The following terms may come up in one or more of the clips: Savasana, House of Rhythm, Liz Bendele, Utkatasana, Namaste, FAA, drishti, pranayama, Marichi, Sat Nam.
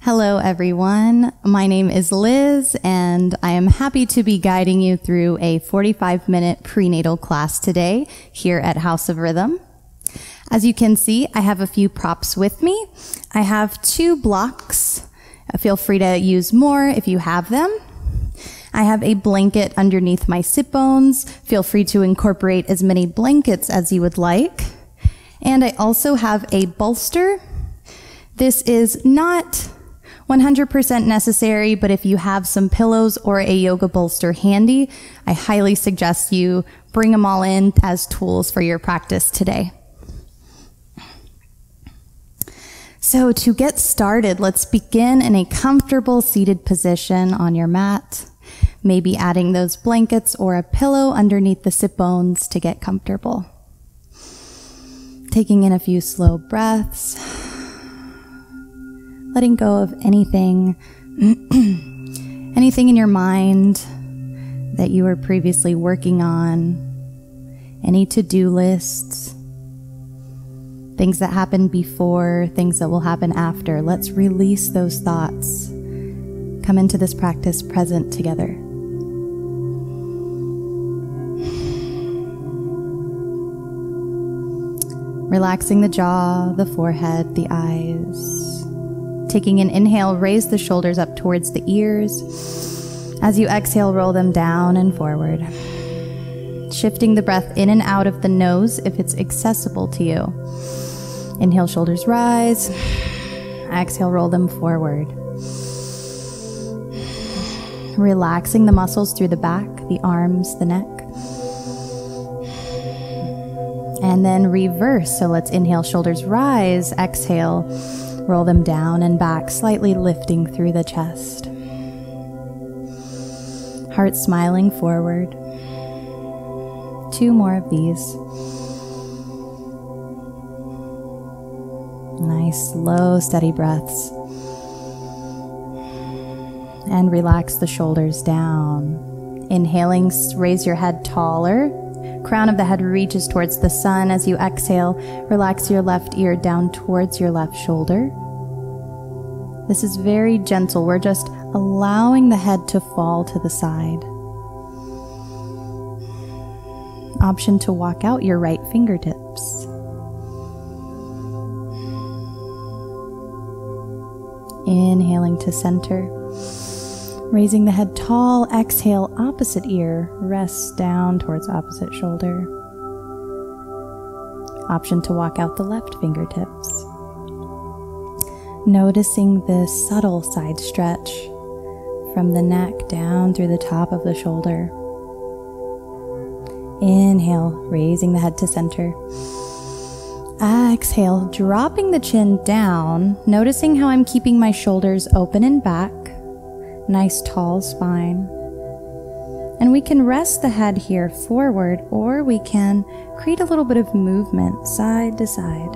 Hello everyone, my name is Liz and I am happy to be guiding you through a 45-minute prenatal class today here at House of Rhythm. As you can see, I have a few props with me. I have two blocks. Feel free to use more if you have them. I have a blanket underneath my sit bones. Feel free to incorporate as many blankets as you would like. And I also have a bolster. This is not 100% necessary, but if you have some pillows or a yoga bolster handy, I highly suggest you bring them all in as tools for your practice today. So to get started, let's begin in a comfortable seated position on your mat, maybe adding those blankets or a pillow underneath the sit bones to get comfortable. Taking in a few slow breaths. Letting go of anything in your mind that you were previously working on, any to-do lists, things that happened before, things that will happen after. Let's release those thoughts. Come into this practice present together. Relaxing the jaw, the forehead, the eyes. Taking an inhale, raise the shoulders up towards the ears. As you exhale, roll them down and forward. Shifting the breath in and out of the nose if it's accessible to you. Inhale, shoulders rise. Exhale, roll them forward. Relaxing the muscles through the back, the arms, the neck. And then reverse. So let's inhale, shoulders rise. Exhale. Roll them down and back, slightly lifting through the chest. Heart smiling forward. Two more of these. Nice, slow, steady breaths. And relax the shoulders down. Inhaling, raise your head taller. Crown of the head reaches towards the sun. As you exhale, relax your left ear down towards your left shoulder. This is very gentle. We're just allowing the head to fall to the side. Option to walk out your right fingertips. Inhaling to center. Raising the head tall, exhale, opposite ear, rests down towards opposite shoulder. Option to walk out the left fingertips. Noticing this subtle side stretch from the neck down through the top of the shoulder. Inhale, raising the head to center. Exhale, dropping the chin down, noticing how I'm keeping my shoulders open and back. Nice tall spine. And we can rest the head here forward, or we can create a little bit of movement side to side.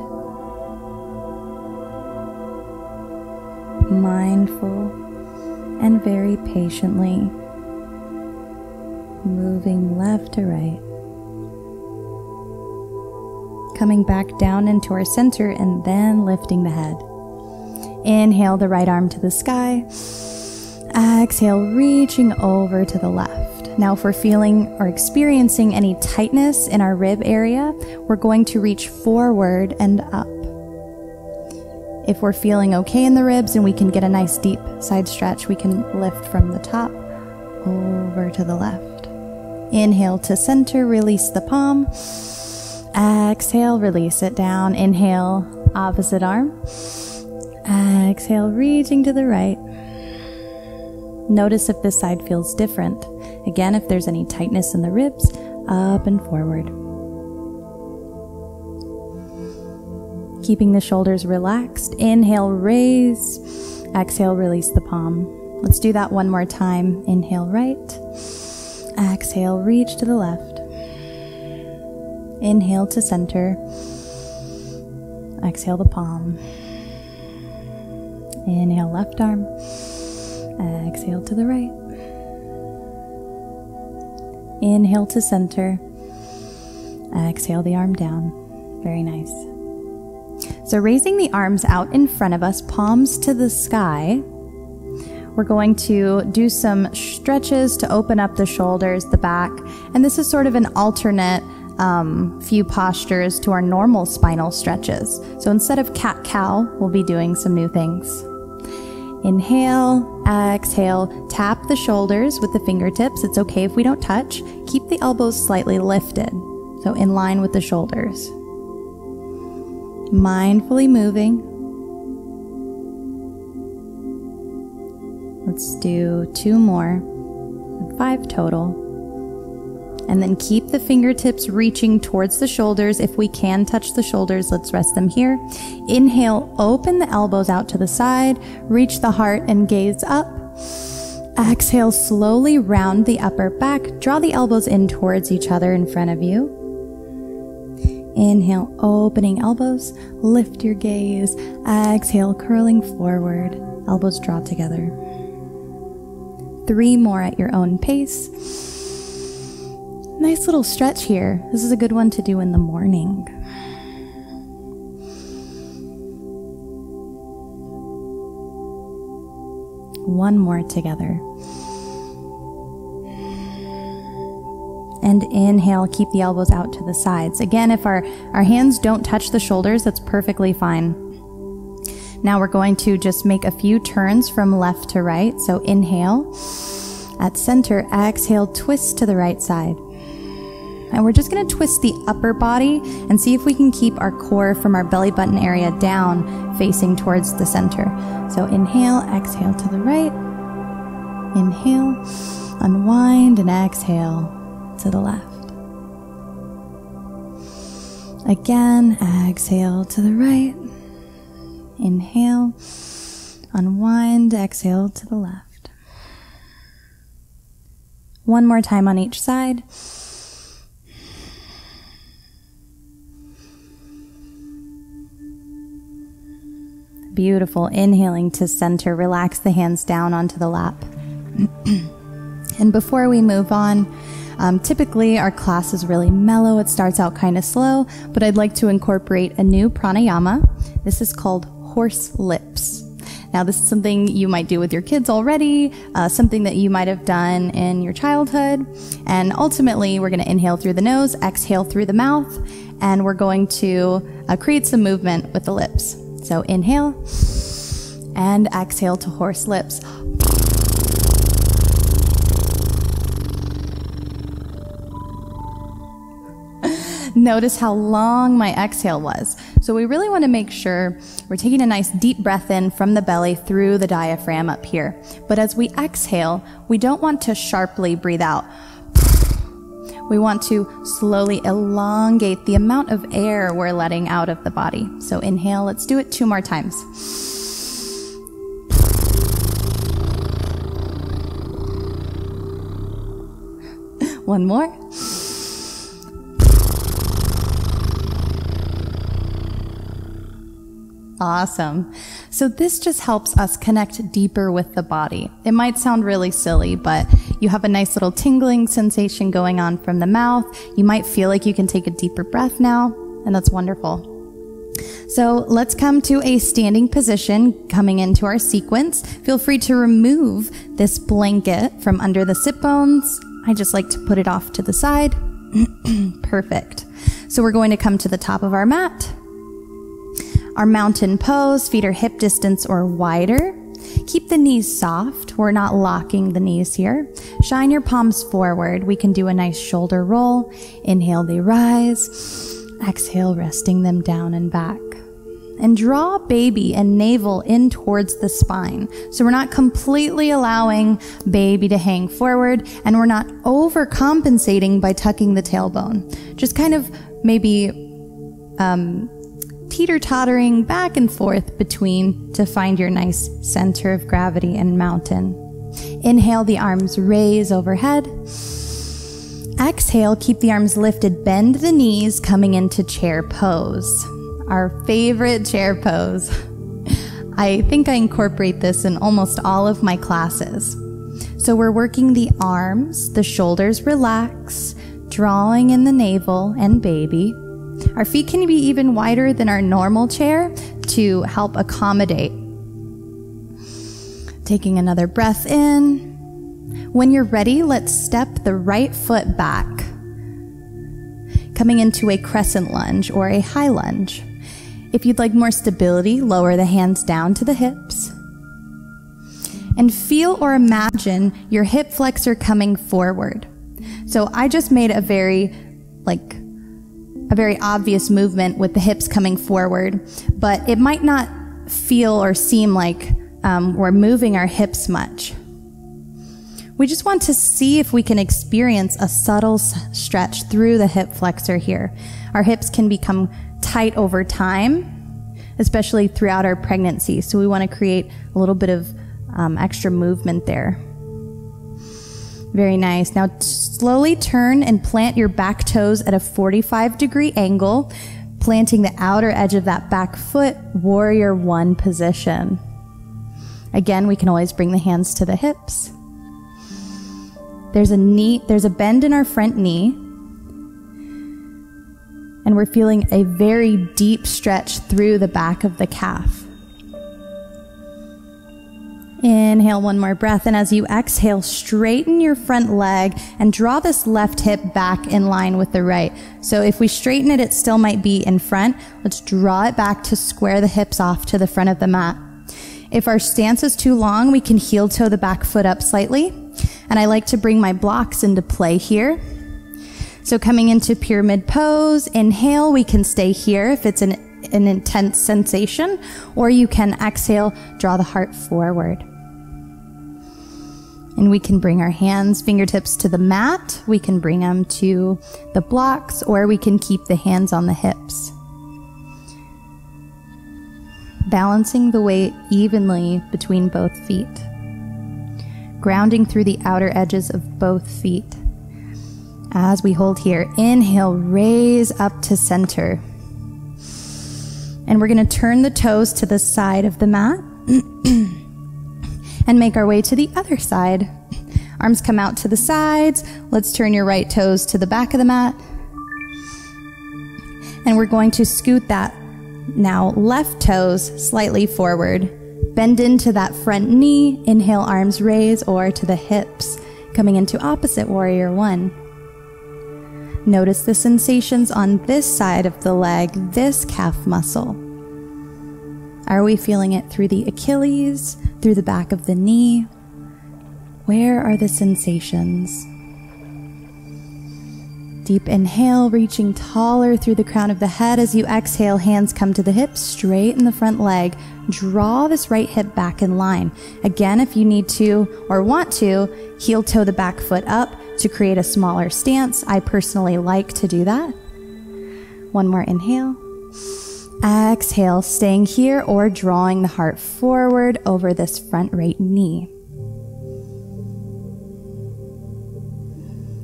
Mindful and very patiently moving left to right. Coming back down into our center and then lifting the head. Inhale the right arm to the sky. Exhale, reaching over to the left. Now if we're feeling or experiencing any tightness in our rib area, we're going to reach forward and up. If we're feeling okay in the ribs and we can get a nice deep side stretch, we can lift from the top over to the left. Inhale to center, release the palm. Exhale, release it down. Inhale, opposite arm. Exhale, reaching to the right. Notice if this side feels different. Again, if there's any tightness in the ribs, up and forward. Keeping the shoulders relaxed. Inhale, raise. Exhale, release the palm. Let's do that one more time. Inhale, right. Exhale, reach to the left. Inhale to center. Exhale, the palm. Inhale, left arm. Exhale to the right. Inhale to center. Exhale the arm down. Very nice. So raising the arms out in front of us, palms to the sky, we're going to do some stretches to open up the shoulders, the back, and this is sort of an alternate few postures to our normal spinal stretches. So instead of cat-cow, we'll be doing some new things. Inhale, exhale, tap the shoulders with the fingertips. It's okay if we don't touch. Keep the elbows slightly lifted, so in line with the shoulders. Mindfully moving. Let's do 2 more, 5 total. And then keep the fingertips reaching towards the shoulders. If we can touch the shoulders, let's rest them here. Inhale, open the elbows out to the side, reach the heart and gaze up. Exhale, slowly round the upper back, draw the elbows in towards each other in front of you. Inhale, opening elbows, lift your gaze. Exhale, curling forward, elbows draw together. 3 more at your own pace. Nice little stretch here. This is a good one to do in the morning. One more together. And inhale, keep the elbows out to the sides. Again, if our hands don't touch the shoulders, that's perfectly fine. Now we're going to just make a few turns from left to right. So inhale, at center, exhale, twist to the right side. And we're just going to twist the upper body and see if we can keep our core from our belly button area down, facing towards the center. So inhale, exhale to the right. Inhale, unwind, and exhale to the left. Again, exhale to the right. Inhale, unwind, exhale to the left. One more time on each side. Beautiful. Inhaling to center, relax the hands down onto the lap. And before we move on, typically our class is really mellow. It starts out kind of slow, but I'd like to incorporate a new pranayama. This is called horse lips. Now, this is something you might do with your kids already, something that you might have done in your childhood. And ultimately, we're going to inhale through the nose, exhale through the mouth, and we're going to create some movement with the lips. So inhale and exhale to horse lips. Notice how long my exhale was. So we really want to make sure we're taking a nice deep breath in from the belly through the diaphragm up here. But as we exhale, we don't want to sharply breathe out. We want to slowly elongate the amount of air we're letting out of the body. So inhale, let's do it 2 more times. One more. Awesome. So this just helps us connect deeper with the body. It might sound really silly, but you have a nice little tingling sensation going on from the mouth. You might feel like you can take a deeper breath now, and that's wonderful. So let's come to a standing position coming into our sequence. Feel free to remove this blanket from under the sit bones. I just like to put it off to the side. Perfect. So we're going to come to the top of our mat. Our mountain pose, feet are hip distance or wider. Keep the knees soft. We're not locking the knees here. Shine your palms forward. We can do a nice shoulder roll. Inhale, they rise. Exhale, resting them down and back. And draw baby and navel in towards the spine. So we're not completely allowing baby to hang forward, and we're not overcompensating by tucking the tailbone. Just kind of maybe teeter-tottering back and forth between to find your nice center of gravity and mountain. Inhale, the arms raise overhead. Exhale, keep the arms lifted, bend the knees, coming into chair pose. Our favorite chair pose. I think I incorporate this in almost all of my classes. So we're working the arms, the shoulders relax, drawing in the navel and baby. Our feet can be even wider than our normal chair to help accommodate. Taking another breath in. When you're ready, let's step the right foot back, coming into a crescent lunge or a high lunge. If you'd like more stability, lower the hands down to the hips. And feel or imagine your hip flexor coming forward. So I just made a very obvious movement with the hips coming forward, but it might not feel or seem like we're moving our hips much. We just want to see if we can experience a subtle stretch through the hip flexor here. Our hips can become tight over time, especially throughout our pregnancy. So we want to create a little bit of extra movement there. Very nice. Now slowly turn and plant your back toes at a 45-degree angle, planting the outer edge of that back foot, warrior one position. Again, we can always bring the hands to the hips. There's a bend in our front knee, and we're feeling a very deep stretch through the back of the calf. Inhale one more breath, and as you exhale, straighten your front leg and draw this left hip back in line with the right. So if we straighten it, it still might be in front. Let's draw it back to square the hips off to the front of the mat. If our stance is too long, we can heel toe the back foot up slightly, and I like to bring my blocks into play here. So coming into pyramid pose, inhale, we can stay here if it's an intense sensation, or you can exhale, draw the heart forward. And we can bring our hands, fingertips to the mat, we can bring them to the blocks, or we can keep the hands on the hips. Balancing the weight evenly between both feet. Grounding through the outer edges of both feet. As we hold here, inhale, raise up to center. And we're going to turn the toes to the side of the mat. And make our way to the other side. Arms come out to the sides. Let's turn your right toes to the back of the mat. And we're going to scoot that now left toes slightly forward. Bend into that front knee. Inhale, arms raise or to the hips. Coming into opposite warrior one. Notice the sensations on this side of the leg, this calf muscle. Are we feeling it through the Achilles, through the back of the knee? Where are the sensations? Deep inhale, reaching taller through the crown of the head. As you exhale, hands come to the hips, straighten the front leg. Draw this right hip back in line. Again, if you need to or want to, heel toe the back foot up to create a smaller stance. I personally like to do that. One more inhale. Exhale, staying here or drawing the heart forward over this front right knee.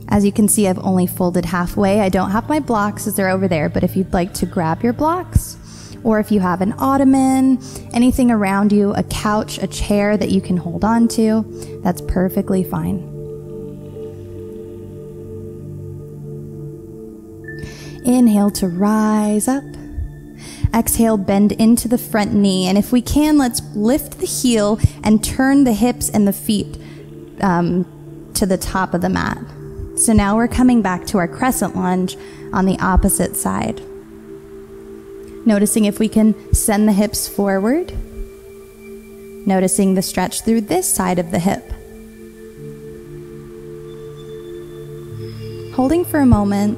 As you can see, I've only folded halfway. I don't have my blocks as they're over there, but if you'd like to grab your blocks, or if you have an ottoman, anything around you, a couch, a chair that you can hold on to, that's perfectly fine. Inhale to rise up. Exhale, bend into the front knee, and if we can, let's lift the heel and turn the hips and the feet to the top of the mat. So now we're coming back to our crescent lunge on the opposite side. Noticing if we can send the hips forward. Noticing the stretch through this side of the hip. Holding for a moment.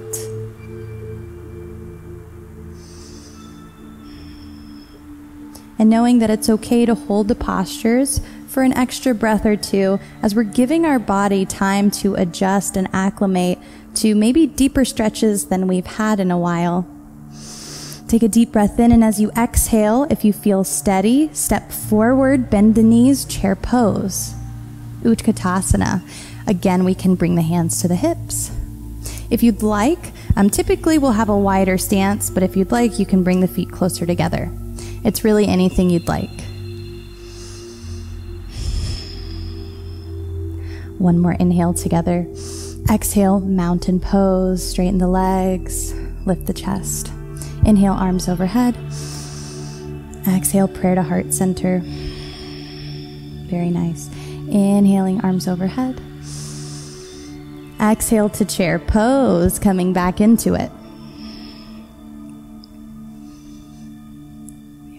And knowing that it's okay to hold the postures for an extra breath or two as we're giving our body time to adjust and acclimate to maybe deeper stretches than we've had in a while. Take a deep breath in, and as you exhale, if you feel steady, step forward, bend the knees, chair pose. Utkatasana. Again, we can bring the hands to the hips. If you'd like, typically we'll have a wider stance, but if you'd like, you can bring the feet closer together. It's really anything you'd like. One more inhale together. Exhale, mountain pose, straighten the legs, lift the chest. Inhale, arms overhead. Exhale, prayer to heart center. Very nice. Inhaling, arms overhead. Exhale to chair pose, coming back into it.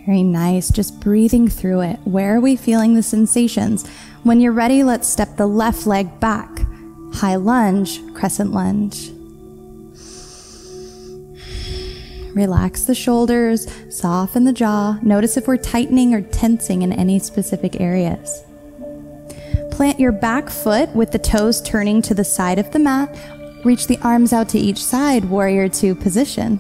Very nice, just breathing through it. Where are we feeling the sensations? When you're ready, let's step the left leg back. High lunge, crescent lunge. Relax the shoulders, soften the jaw. Notice if we're tightening or tensing in any specific areas. Plant your back foot with the toes turning to the side of the mat. Reach the arms out to each side, warrior two position.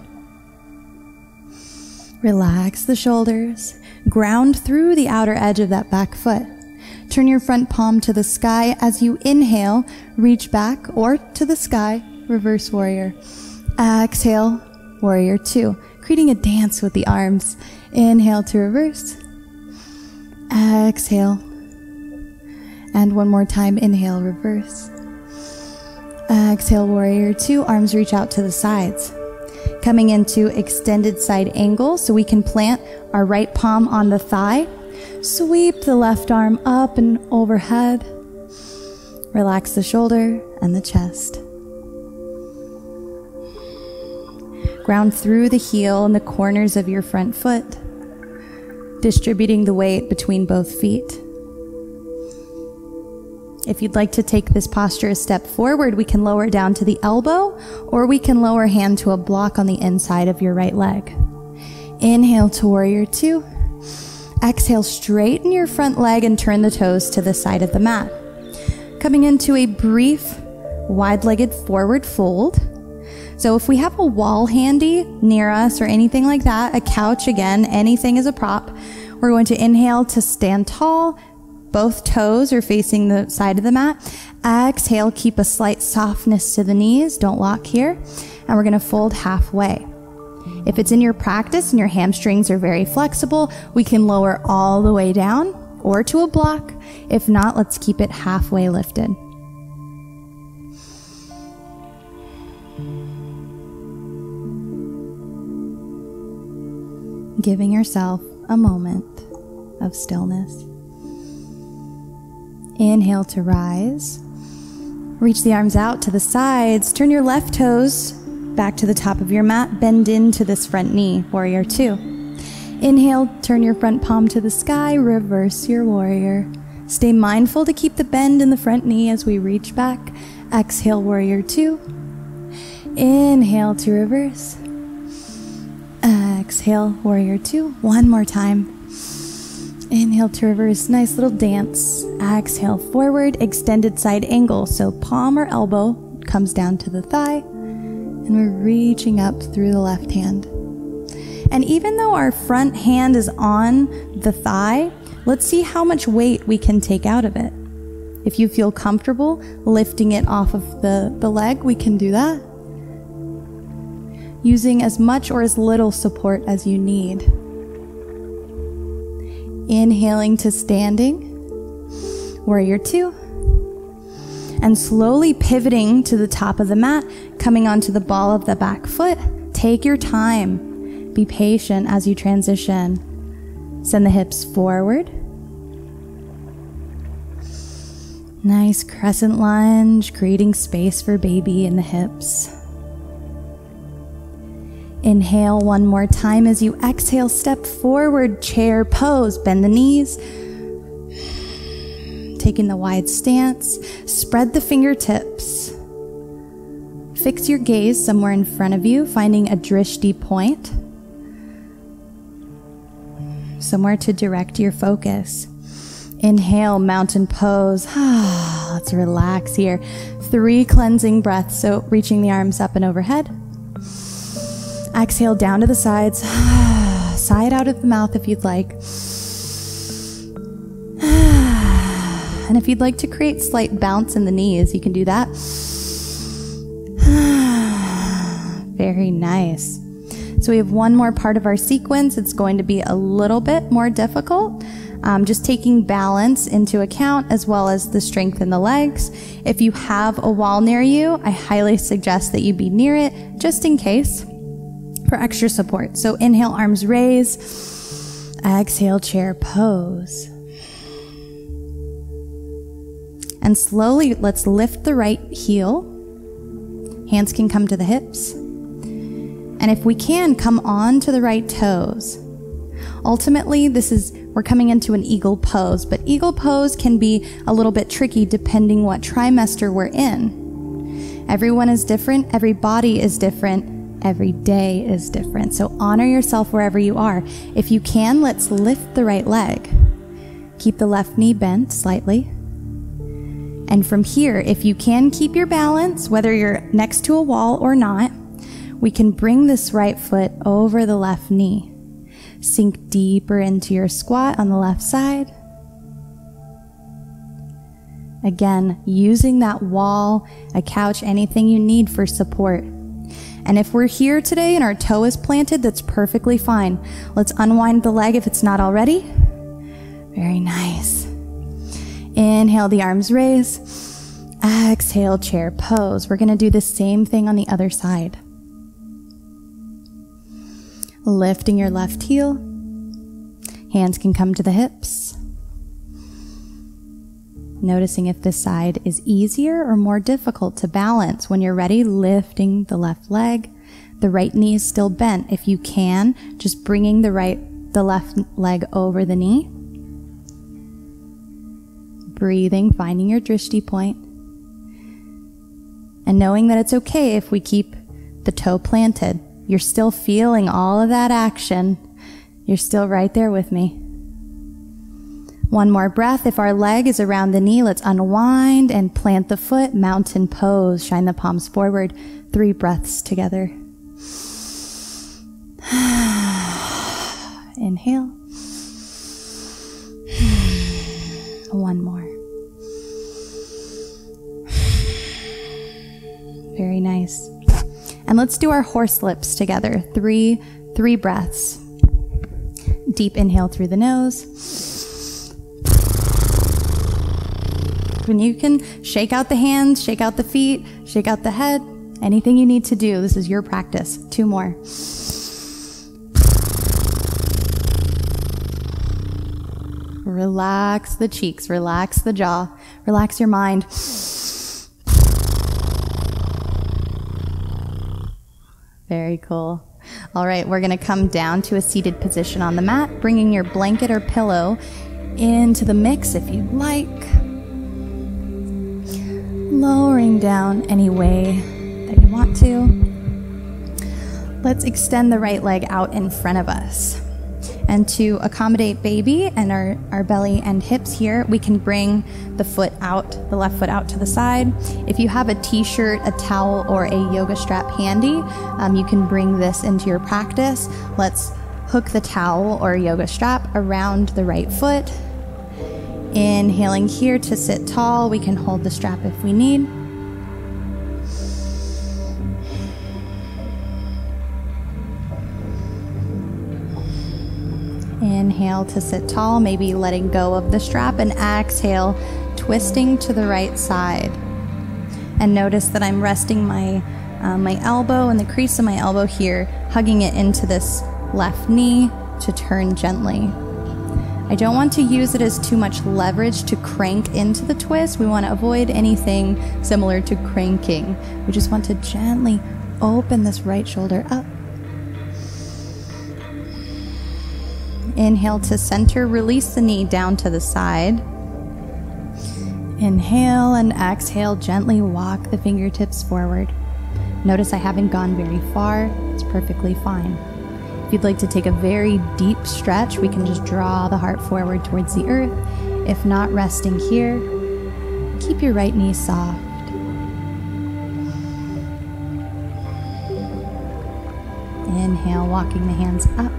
Relax the shoulders. Ground through the outer edge of that back foot. Turn your front palm to the sky. As you inhale, reach back or to the sky, reverse warrior. Exhale, warrior two, creating a dance with the arms. Inhale to reverse. Exhale. And one more time, inhale, reverse. Exhale, warrior two, arms reach out to the sides. Coming into extended side angle so we can plant our right palm on the thigh. Sweep the left arm up and overhead. Relax the shoulder and the chest. Ground through the heel and the corners of your front foot, distributing the weight between both feet. If you'd like to take this posture a step forward, we can lower down to the elbow, or we can lower hand to a block on the inside of your right leg. Inhale to warrior two. Exhale, straighten your front leg and turn the toes to the side of the mat. Coming into a brief, wide-legged forward fold. So if we have a wall handy near us or anything like that, a couch again, anything is a prop, we're going to inhale to stand tall. Both toes are facing the side of the mat. Exhale, keep a slight softness to the knees. Don't lock here. And we're gonna fold halfway. If it's in your practice and your hamstrings are very flexible, we can lower all the way down or to a block. If not, let's keep it halfway lifted. Giving yourself a moment of stillness. Inhale to rise. Reach the arms out to the sides. Turn your left toes back to the top of your mat. Bend into this front knee, warrior two. Inhale, turn your front palm to the sky. Reverse your warrior. Stay mindful to keep the bend in the front knee as we reach back. Exhale, warrior two. Inhale to reverse. Exhale, warrior two. One more time. Inhale to reverse, nice little dance. Exhale forward, extended side angle. So palm or elbow comes down to the thigh and we're reaching up through the left hand. And even though our front hand is on the thigh, let's see how much weight we can take out of it. If you feel comfortable lifting it off of the leg, we can do that. Using as much or as little support as you need. Inhaling to standing, warrior two, and slowly pivoting to the top of the mat, coming onto the ball of the back foot. Take your time, be patient as you transition. Send the hips forward. Nice crescent lunge, creating space for baby in the hips. Inhale one more time. As you exhale, step forward, chair pose, bend the knees, taking the wide stance, spread the fingertips. Fix your gaze somewhere in front of you, finding a drishti point, somewhere to direct your focus. Inhale, mountain pose. Let's relax here. 3 cleansing breaths, so reaching the arms up and overhead. Exhale down to the sides, side out of the mouth if you'd like. And if you'd like to create slight bounce in the knees, you can do that. Very nice. So we have one more part of our sequence. It's going to be a little bit more difficult. Just taking balance into account as well as the strength in the legs. If you have a wall near you, I highly suggest that you be near it just in case. for extra support. So inhale, arms raise. Exhale, chair pose. And slowly, let's lift the right heel. Hands can come to the hips. And if we can, come on to the right toes. Ultimately, we're coming into an eagle pose, but eagle pose can be a little bit tricky depending what trimester we're in. Everyone is different, every body is different, every day is different. So honor yourself wherever you are. If you can, let's lift the right leg. Keep the left knee bent slightly. And from here, if you can keep your balance, whether you're next to a wall or not, we can bring this right foot over the left knee. Sink deeper into your squat on the left side. Again, using that wall, a couch, anything you need for support. And if we're here today and our toe is planted, that's perfectly fine. Let's unwind the leg if it's not already. Very nice. Inhale, the arms raise. Exhale, chair pose. We're going to do the same thing on the other side. Lifting your left heel. Hands can come to the hips. Noticing if this side is easier or more difficult to balance. When you're ready, lifting the left leg. The right knee is still bent. If you can, just bringing the left leg over the knee. Breathing, finding your drishti point. And knowing that it's okay if we keep the toe planted. You're still feeling all of that action. You're still right there with me. One more breath. If our leg is around the knee, let's unwind and plant the foot. Mountain pose. Shine the palms forward. 3 breaths together. Inhale. One more. Very nice. And let's do our horse lips together. Three breaths. Deep inhale through the nose. When you can, shake out the hands, shake out the feet, shake out the head. Anything you need to do. This is your practice. 2 more. Relax the cheeks. Relax the jaw. Relax your mind. Very cool. All right, we're going to come down to a seated position on the mat, bringing your blanket or pillow into the mix if you like. Lowering down any way that you want to. Let's extend the right leg out in front of us. And to accommodate baby and our belly and hips here, we can bring the foot out, the left foot out to the side. If you have a t-shirt, a towel, or a yoga strap handy, you can bring this into your practice. Let's hook the towel or yoga strap around the right foot. Inhaling here to sit tall. We can hold the strap if we need. Inhale to sit tall, maybe letting go of the strap, and exhale, twisting to the right side. And notice that I'm resting my elbow and the crease of my elbow here, hugging it into this left knee to turn gently. I don't want to use it as too much leverage to crank into the twist. We want to avoid anything similar to cranking. We just want to gently open this right shoulder up. Inhale to center, release the knee down to the side. Inhale and exhale, gently walk the fingertips forward. Notice I haven't gone very far, it's perfectly fine. If you'd like to take a very deep stretch, we can just draw the heart forward towards the earth. If not, resting here, keep your right knee soft. Inhale, walking the hands up.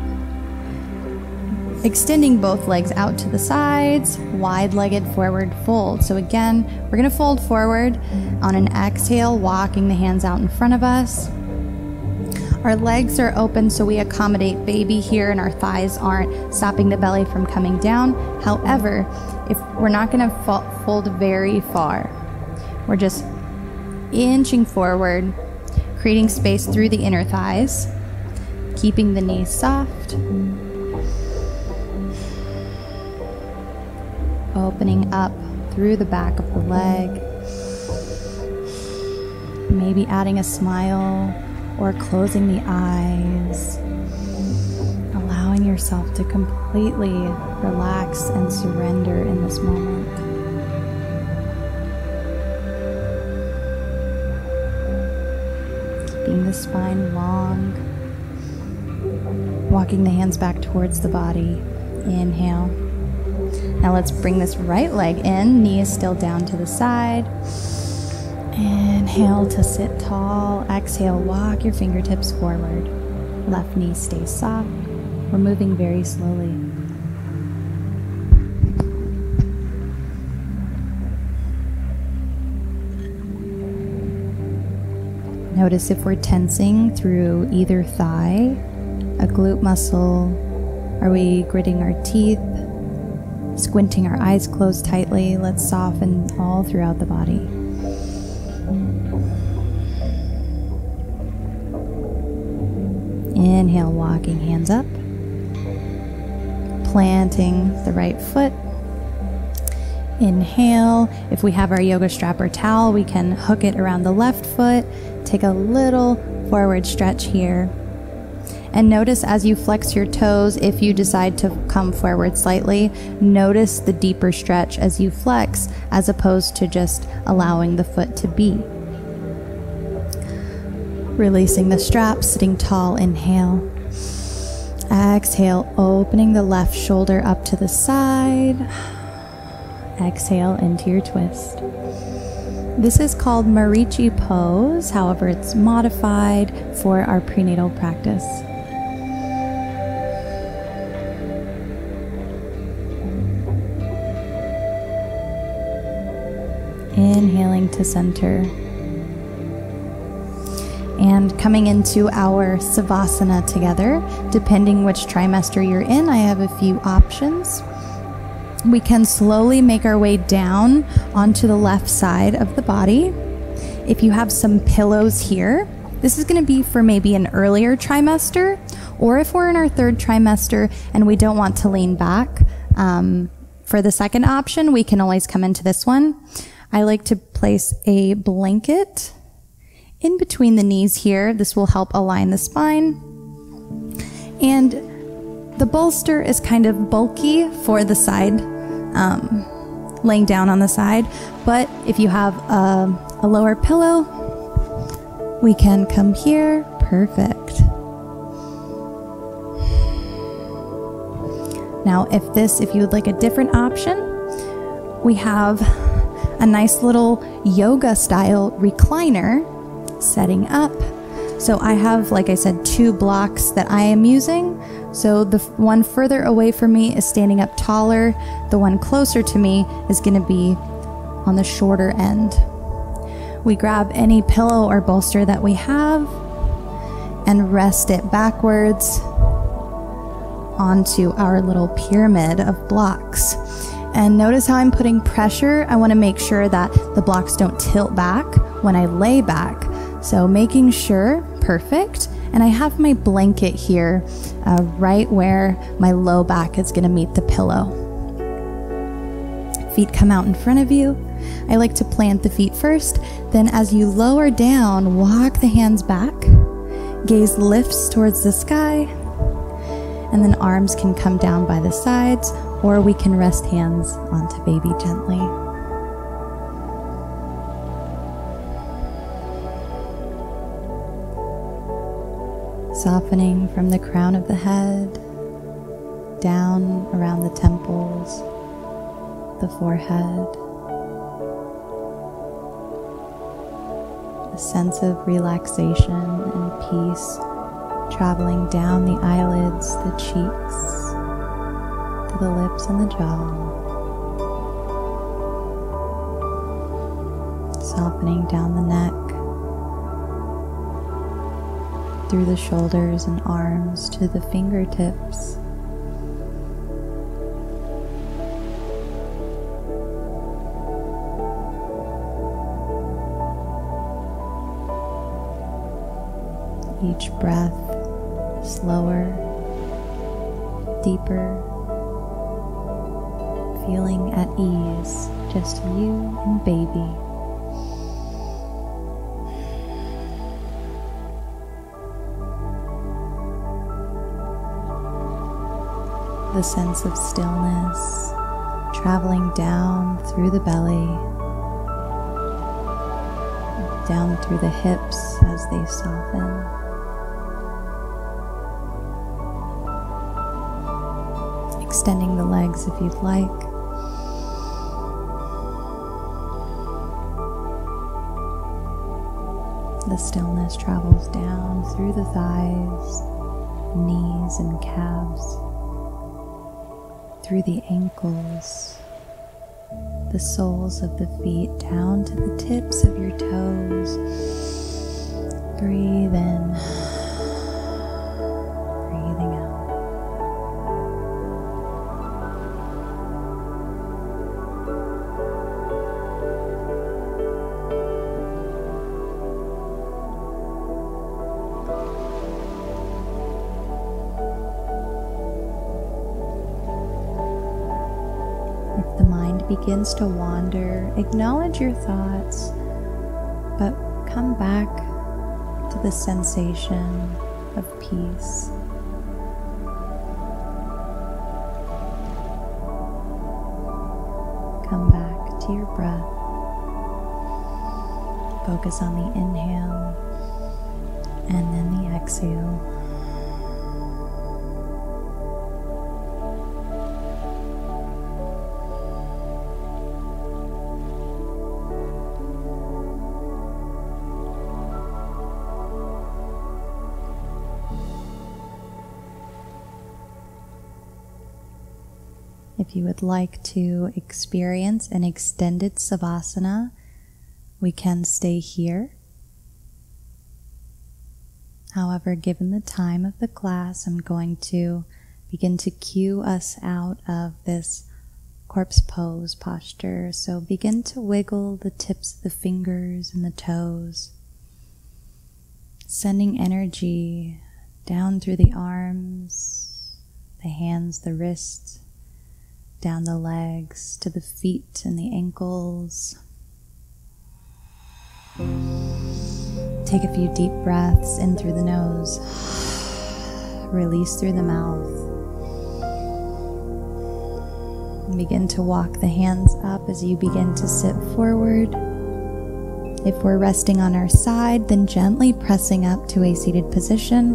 Extending both legs out to the sides, wide-legged forward fold. So again, we're going to fold forward on an exhale, walking the hands out in front of us. Our legs are open, so we accommodate baby here, and our thighs aren't stopping the belly from coming down. However, if we're not going to fold very far, we're just inching forward, creating space through the inner thighs. keeping the knees soft, opening up through the back of the leg, maybe adding a smile or closing the eyes, allowing yourself to completely relax and surrender in this moment. The spine long, walking the hands back towards the body. Inhale. Now let's bring this right leg in, knee is still down to the side. Inhale to sit tall, exhale, walk your fingertips forward. Left knee stays soft. We're moving very slowly. Notice if we're tensing through either thigh, a glute muscle. Are we gritting our teeth, squinting our eyes closed tightly? Let's soften all throughout the body. Inhale, walking hands up, planting the right foot. Inhale, if we have our yoga strap or towel, we can hook it around the left foot. Take a little forward stretch here. And notice as you flex your toes, if you decide to come forward slightly, notice the deeper stretch as you flex, as opposed to just allowing the foot to be. Releasing the strap, sitting tall, inhale. Exhale, opening the left shoulder up to the side. Exhale into your twist. This is called Marichi pose, however it's modified for our prenatal practice. Inhaling to center. And coming into our Savasana together, depending which trimester you're in, I have a few options. We can slowly make our way down onto the left side of the body. If you have some pillows here, this is going to be for maybe an earlier trimester, or if we're in our third trimester and we don't want to lean back, for the second option, we can always come into this one. I like to place a blanket in between the knees here. This will help align the spine. And the bolster is kind of bulky for the side, laying down on the side, but if you have a lower pillow, we can come here. Perfect. Now if you would like a different option, we have a nice little yoga style recliner setting up. So I have, like I said, two blocks that I am using. So the one further away from me is standing up taller. The one closer to me is going to be on the shorter end. We grab any pillow or bolster that we have and rest it backwards onto our little pyramid of blocks. And notice how I'm putting pressure. I want to make sure that the blocks don't tilt back when I lay back. So making sure, perfect. And I have my blanket here, right where my low back is gonna meet the pillow. Feet come out in front of you. I like to plant the feet first. Then as you lower down, walk the hands back. Gaze lifts towards the sky. And then arms can come down by the sides, or we can rest hands onto baby gently. Softening from the crown of the head, down around the temples, the forehead. A sense of relaxation and peace traveling down the eyelids, the cheeks, to the lips and the jaw. Softening down the neck, through the shoulders and arms to the fingertips. Each breath slower, deeper, feeling at ease, just you and baby. The sense of stillness traveling down through the belly, down through the hips as they soften. Extending the legs if you'd like. The stillness travels down through the thighs, knees and calves, through the ankles, the soles of the feet, down to the tips of your toes. Breathe in. Begins to wander, acknowledge your thoughts, but come back to the sensation of peace. Come back to your breath. Focus on the inhale and then the exhale. If you would like to experience an extended savasana, we can stay here. However, given the time of the class, I'm going to begin to cue us out of this corpse pose posture. So begin to wiggle the tips of the fingers and the toes, sending energy down through the arms, the hands, the wrists, down the legs, to the feet and the ankles. Take a few deep breaths in through the nose. Release through the mouth. And begin to walk the hands up as you begin to sit forward. If we're resting on our side, then gently pressing up to a seated position.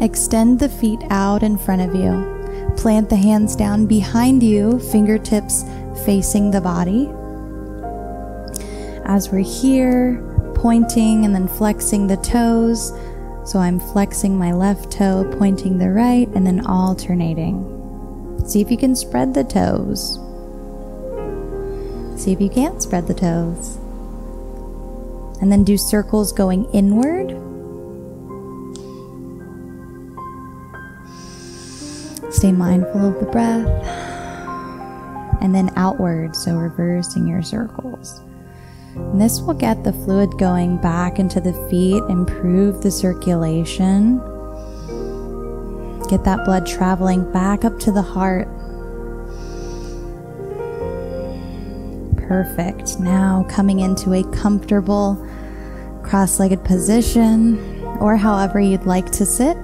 Extend the feet out in front of you. Plant the hands down behind you, fingertips facing the body. As we're here, pointing and then flexing the toes. So I'm flexing my left toe, pointing the right, and then alternating. See if you can spread the toes. See if you can't spread the toes. And then do circles going inward. Stay mindful of the breath, and then outward, so reversing your circles. And this will get the fluid going back into the feet, improve the circulation, get that blood traveling back up to the heart. Perfect. Now coming into a comfortable cross-legged position, or however you'd like to sit.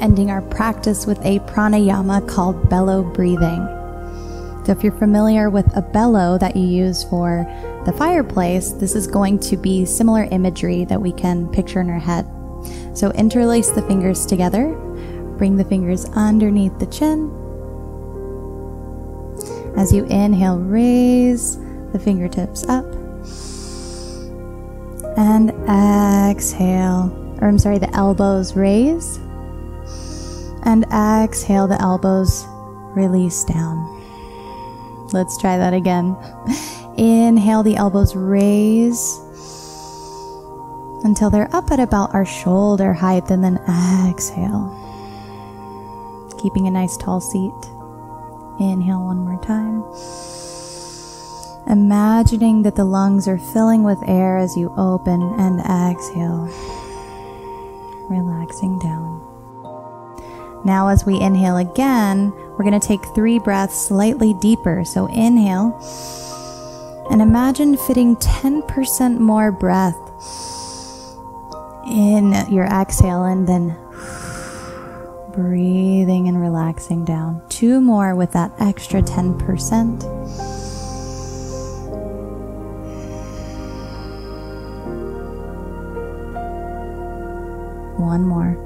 Ending our practice with a pranayama called bellow breathing. So if you're familiar with a bellow that you use for the fireplace, this is going to be similar imagery that we can picture in our head. So interlace the fingers together, bring the fingers underneath the chin. As you inhale, raise the fingertips up. And exhale, or I'm sorry, the elbows raise. And exhale, the elbows release down. Let's try that again. Inhale, the elbows raise until they're up at about our shoulder height, and then exhale. Keeping a nice tall seat. Inhale one more time. imagining that the lungs are filling with air as you open and exhale, relaxing down. Now as we inhale again, we're going to take 3 breaths slightly deeper. So inhale, and imagine fitting 10% more breath in your exhale, and then breathing and relaxing down. 2 more with that extra 10%. One more.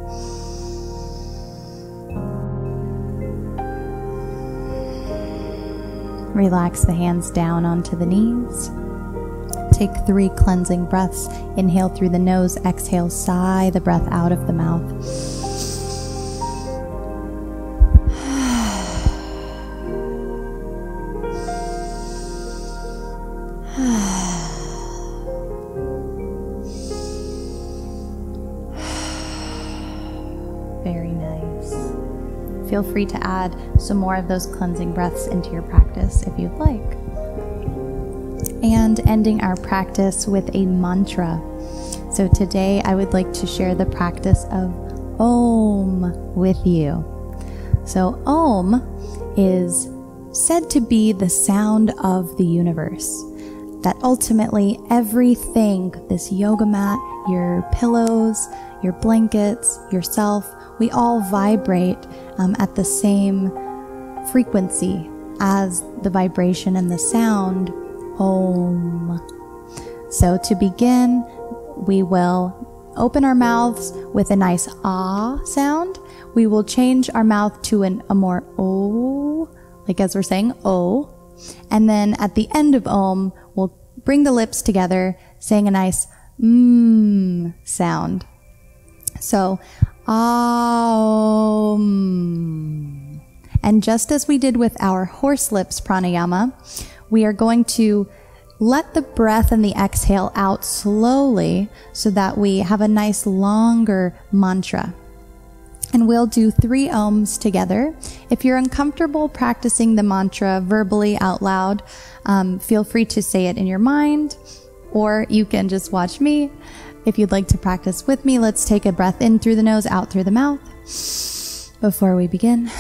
Relax the hands down onto the knees. Take 3 cleansing breaths. Inhale through the nose, exhale, sigh the breath out of the mouth. Feel free to add some more of those cleansing breaths into your practice if you'd like. And ending our practice with a mantra. So today I would like to share the practice of Om with you. So Om is said to be the sound of the universe. That ultimately everything, this yoga mat, your pillows, your blankets, yourself, we all vibrate at the same frequency as the vibration and the sound Om. So to begin, we will open our mouths with a nice ah sound. We will change our mouth to a more O, like as we're saying O. And then at the end of Om, we'll bring the lips together, saying a nice sound. So Om. And just as we did with our horse lips pranayama, we are going to let the breath and the exhale out slowly so that we have a nice longer mantra. And we'll do 3 Oms together. If you're uncomfortable practicing the mantra verbally out loud, feel free to say it in your mind, or you can just watch me. If you'd like to practice with me, let's take a breath in through the nose, out through the mouth before we begin.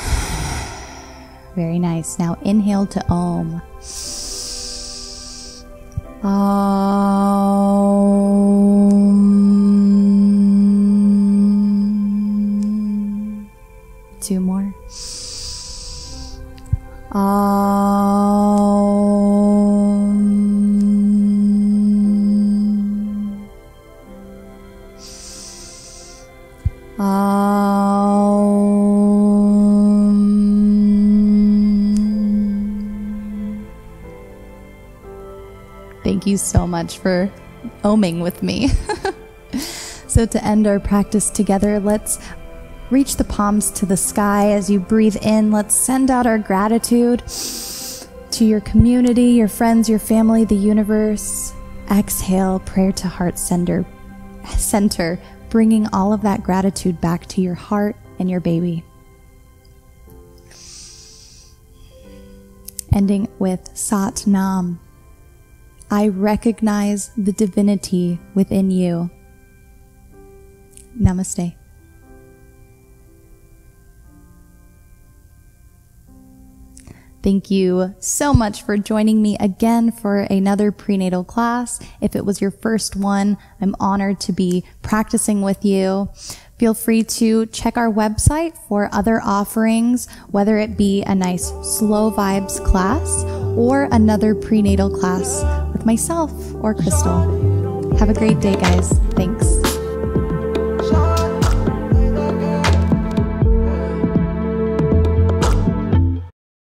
Very nice. Now inhale to Om. Om. 2 more. Om. 。Thank you so much for oming with me. So to end our practice together, let's reach the palms to the sky as you breathe in. Let's send out our gratitude to your community, your friends, your family, the universe. Exhale, prayer to heart center. Bringing all of that gratitude back to your heart and your baby. Ending with Sat Nam. I recognize the divinity within you. Namaste. Thank you so much for joining me again for another prenatal class. If it was your first one, I'm honored to be practicing with you. Feel free to check our website for other offerings, whether it be a nice slow vibes class or another prenatal class with myself or Crystal. Have a great day, guys. Thanks.